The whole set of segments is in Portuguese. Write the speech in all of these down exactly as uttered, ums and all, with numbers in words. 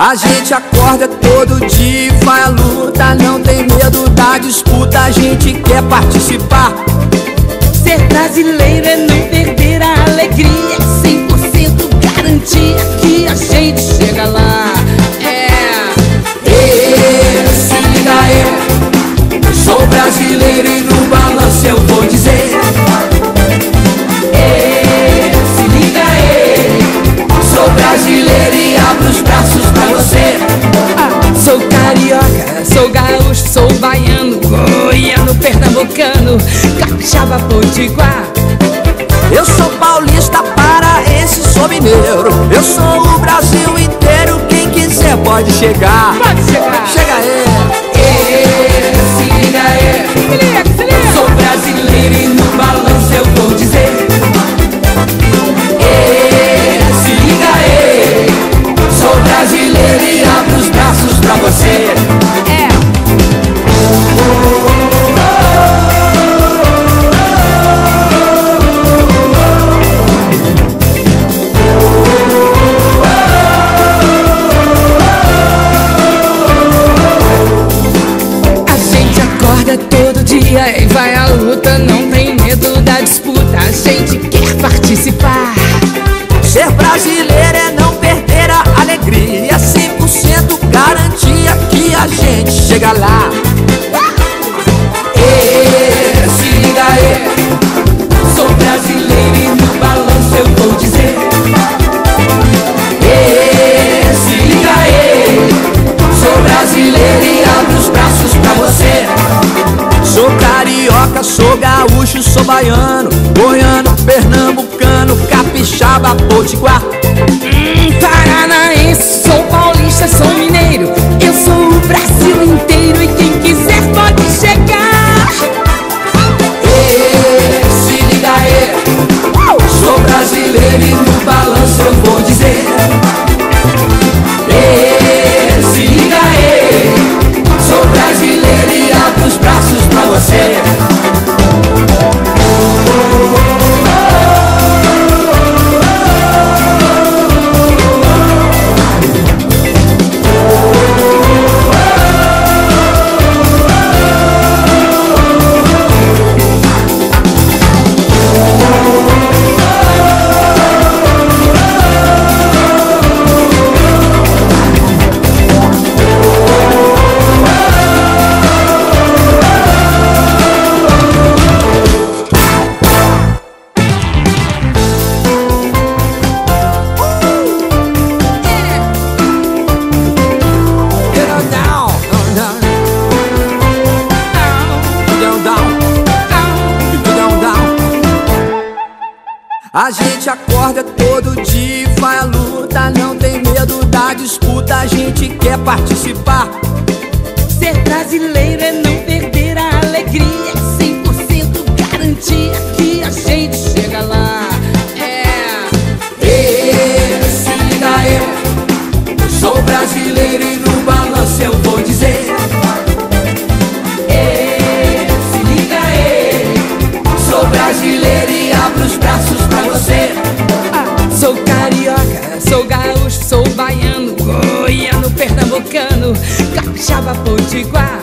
A gente acorda todo dia e vai à luta, não tem medo da disputa, a gente quer participar. Ser brasileiro é não perder a alegria, cem por cento garantia que a gente chega lá. É, eu, siga eu, sou brasileiro e no balanço eu vou dizer. Sou carioca, sou gaúcho, sou baiano, goiano, pernambucano, capixaba, potiguar. Eu sou paulista, paraense, sou mineiro. Eu sou o Brasil inteiro, quem quiser pode chegar. Pode chegar. Chega aí. Ei, se liga aí. Se liga, se liga. Sou brasileiro e no balanço eu vou dizer. Ei, se liga aí. Sou brasileiro e abro os braços pra você. É. A gente acorda todo dia e vai à luta, não tem medo da disputa, a gente quer participar. Ser brasileiro é não perder a alegria, cem por cento garantia que a gente chega lá. Ei, se liga aí, sou brasileiro e no balanço eu vou dizer. Ei, se liga aí, sou brasileiro e abro os braços pra você. Sou carioca, sou gaúcho, sou baiano, goiano, pernambucano, capixaba, potiguar. Hum, paranaense, sou paulista, sou mineiro. Eu sou o Brasil inteiro e quem quiser pode chegar. Ei, se liga aí, sou brasileiro e no balanço eu vou dizer. Ei, se liga aí, sou brasileiro e abro os braços pra você. A gente acorda todo dia e vai à luta, não tem medo da disputa, a gente quer participar. Ser brasileiro é não perder a alegria, cem por cento garantia que a gente chega lá. É, ei, se liga eu, sou brasileiro e no balanço eu vou dizer. Ei, se liga eu, sou brasileiro e abro os braços pra você. Ah, sou carioca, sou gaúcho, sou baiano, goiano, pernambucano, capixaba, potiguar.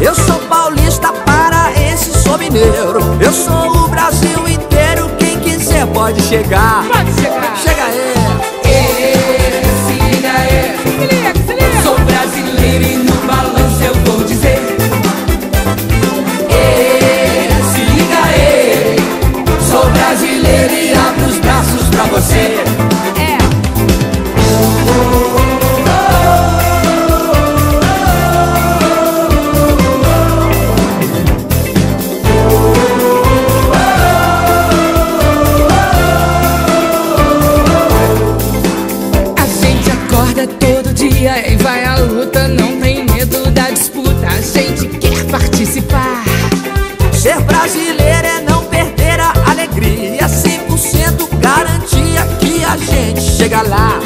Eu sou paulista, paraense, sou mineiro. Eu sou o Brasil inteiro, quem quiser pode chegar. Pode chegar. Chega aí. Ei, se liga aí. Se liga, se liga. Sou brasileiro e no balanço eu vou dizer. Ei, se liga aí, sou brasileiro e abro os braços pra você. É. A gente acorda todo dia e vai à luta, não tem medo da disputa, a gente quer participar. Ser brasileiro é não perder a alegria, cem por cento garantia que a gente chega lá.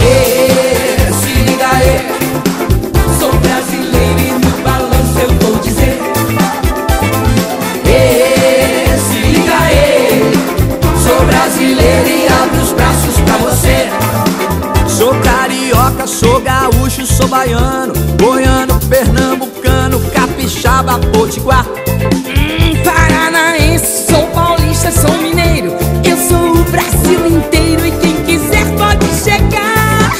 Ei, se liga aí, sou brasileiro e no balanço eu vou dizer. Ei, se liga aí, sou brasileiro e abro os braços pra você. sou gaúcho, sou baiano, goiano, pernambucano, capixaba, potiguar, hum, paranaense, sou paulista, sou mineiro. Eu sou o Brasil inteiro e quem quiser pode chegar.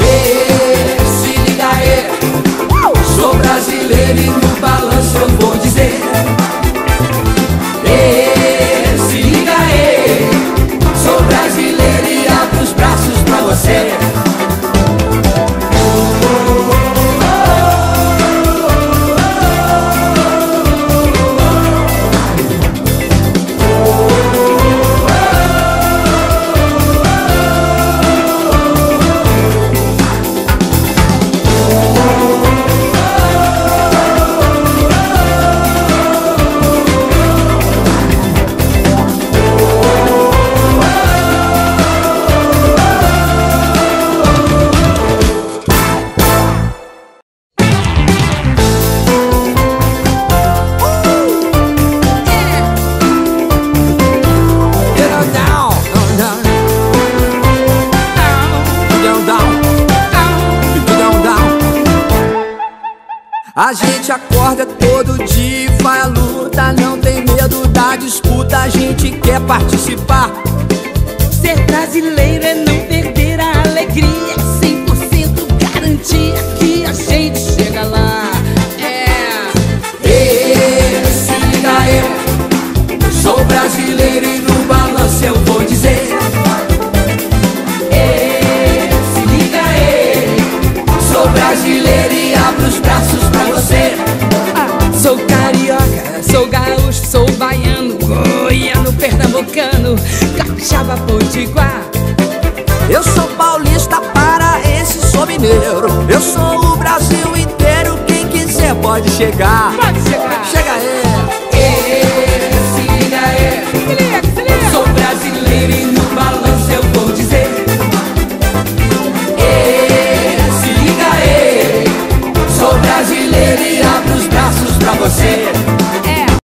Ei, se liga aí, sou brasileiro e no balanço eu vou dizer. A gente acorda todo dia e vai à luta, não tem medo da disputa, a gente quer participar. Ser brasileiro é não perder a alegria, cem por cento garantia que a gente chega lá. É. Ei, se liga eu, sou brasileiro e no balanço eu vou dizer. Ei, se liga eu, sou brasileiro e abro os braços. Ah, sou carioca, sou gaúcho, sou baiano, goiano, pernambucano, capixaba, potiguar. Eu sou paulista, paraense, sou mineiro. Eu sou o Brasil inteiro, quem quiser pode chegar.